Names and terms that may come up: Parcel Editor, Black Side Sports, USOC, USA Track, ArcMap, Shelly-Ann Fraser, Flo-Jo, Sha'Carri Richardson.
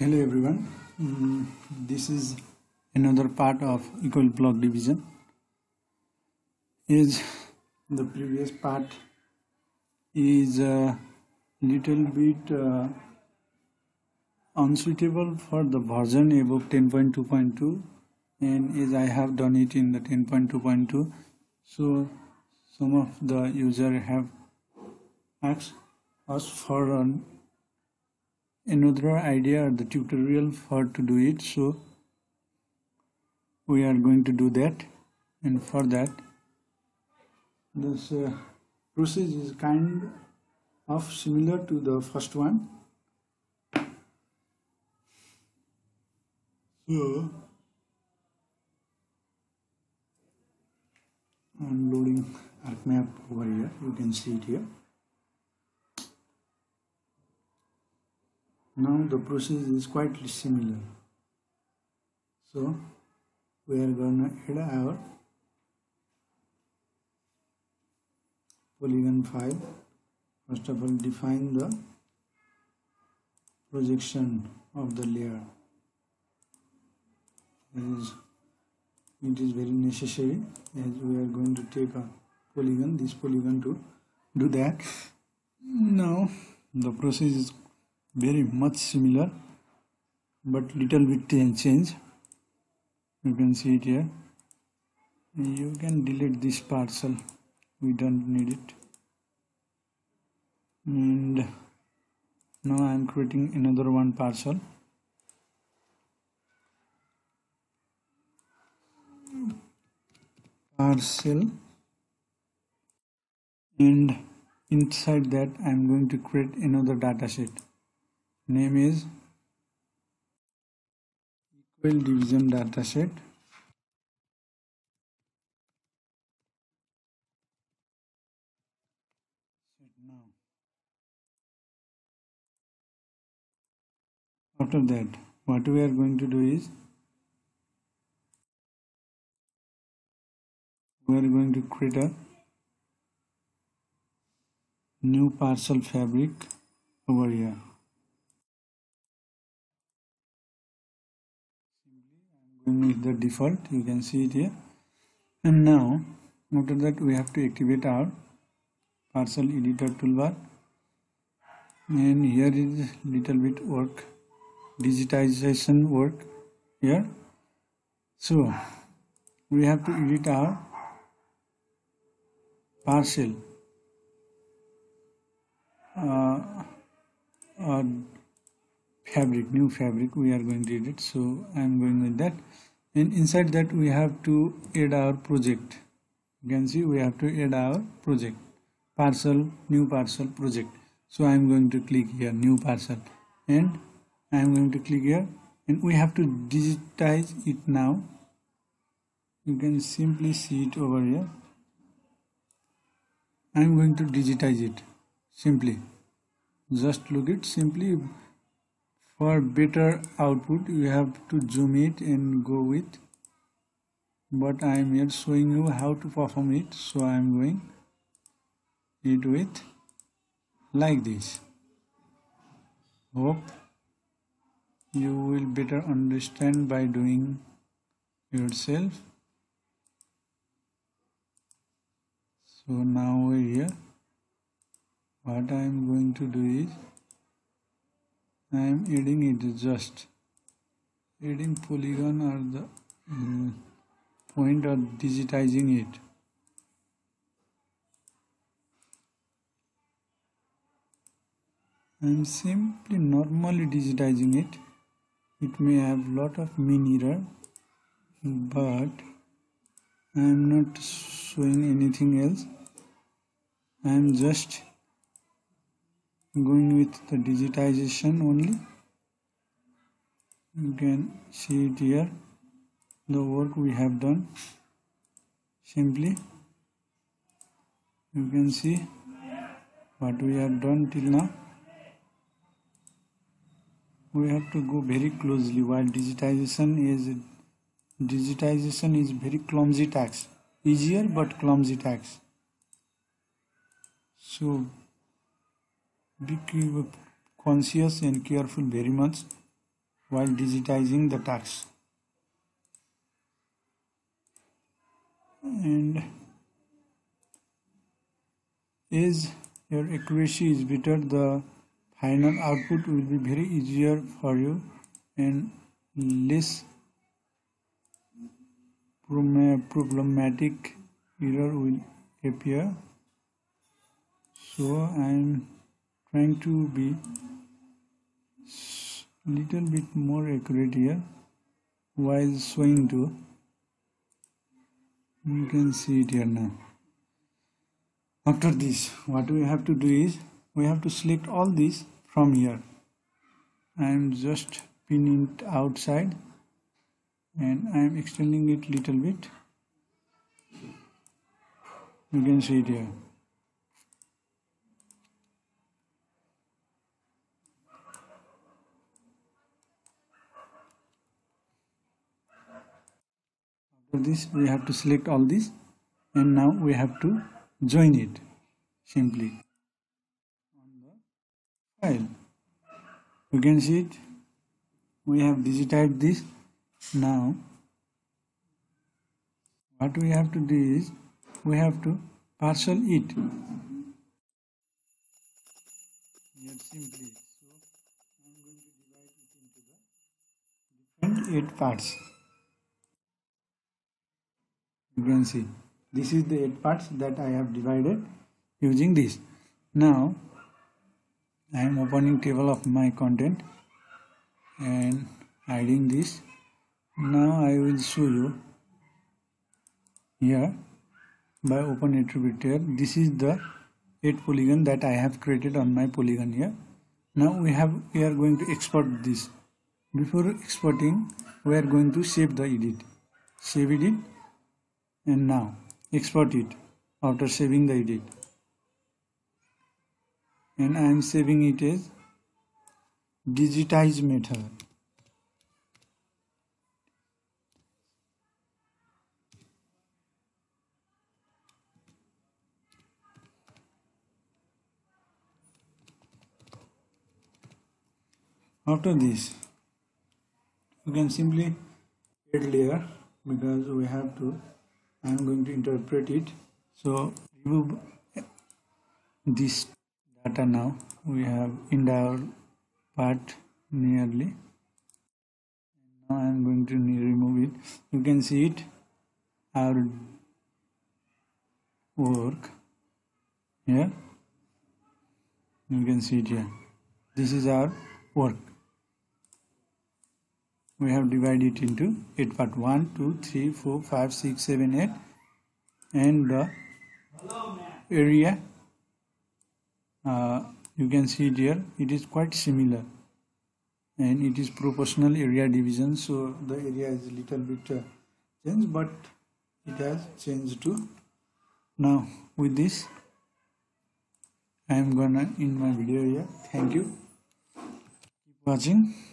Hello everyone, this is another part of equal block division. As the previous part is a little bit unsuitable for the version above 10.2.2, and as I have done it in the 10.2.2, so some of the users have asked us for another idea or the tutorial for to do it, so we are going to do that. And for that, this process is kind of similar to the first one. So I'm loading ArcMap over here, you can see it here. Now the process is quite similar, so we are gonna add our polygon file. First of all, define the projection of the layer. It is very necessary, as we are going to take a polygon, this polygon, to do that. Now the process is very much similar, but little bit change. You can see it here. You can delete this parcel, we don't need it. And now I am creating another one parcel. Parcel, and inside that I am going to create another dataset. Name is equal division dataset, now. After that, what we are going to do is we are going to create a new parcel fabric over here. Is the default, you can see it here. And now after that, we have to activate our parcel editor toolbar, and here is little bit work, digitization work here. So we have to edit our parcel fabric, new fabric we are going to edit, so I am going with that. And inside that, we have to add our project. You can see we have to add our project parcel, new parcel project. So I am going to click here, new parcel, and I am going to click here, and we have to digitize it. Now you can simply see it over here. I am going to digitize it simply, just look it simply. For better output, you have to zoom it and go with, but I am here showing you how to perform it, so I am going it with like this. Hope you will better understand by doing yourself. So now we're here. What I am going to do is I am adding it, just adding polygon or the point or digitizing it. I am simply normally digitizing it. It may have lot of mean error, but I am not showing anything else. I am just going with the digitization only. You can see it here, the work we have done. Simply you can see what we have done till now. We have to go very closely, while digitization is very clumsy task, easier but clumsy task. So be conscious and careful very much while digitizing the text. And as your accuracy is better, the final output will be very easier for you and less problematic error will appear. So I'm trying to be little bit more accurate here while showing to. You can see it here now. After this, what we have to do is we have to select all these from here. I'm just pinning it outside and I'm extending it little bit. You can see it here. After this, we have to select all these and now we have to join it simply on the file. You can see it. We have digitized this. Now what we have to do is we have to parcel it here simply. So I'm going to divide it into the different 8 parts. You can see this is the 8 parts that I have divided using this. Now I am opening table of my content and hiding this. Now I will show you here by open attribute here. This is the 8 polygon that I have created on my polygon here. Now we are going to export this. Before exporting, we are going to save the edit. Save edit and now export it after saving the edit. And I am saving it as digitize method. After this, you can simply add layer because we have to. I am going to interpret it. So remove this data now. We have entire part nearly. Now I am going to remove it. You can see it. Our work here. You can see it here. This is our work. We have divided it into 8 part 1, 2, 3, 4, 5, 6, 7, 8 and the area you can see it here. It is quite similar and it is proportional area division, so the area is a little bit changed, but it has changed too. Now with this I am gonna end my video here. Thank you. Keep watching.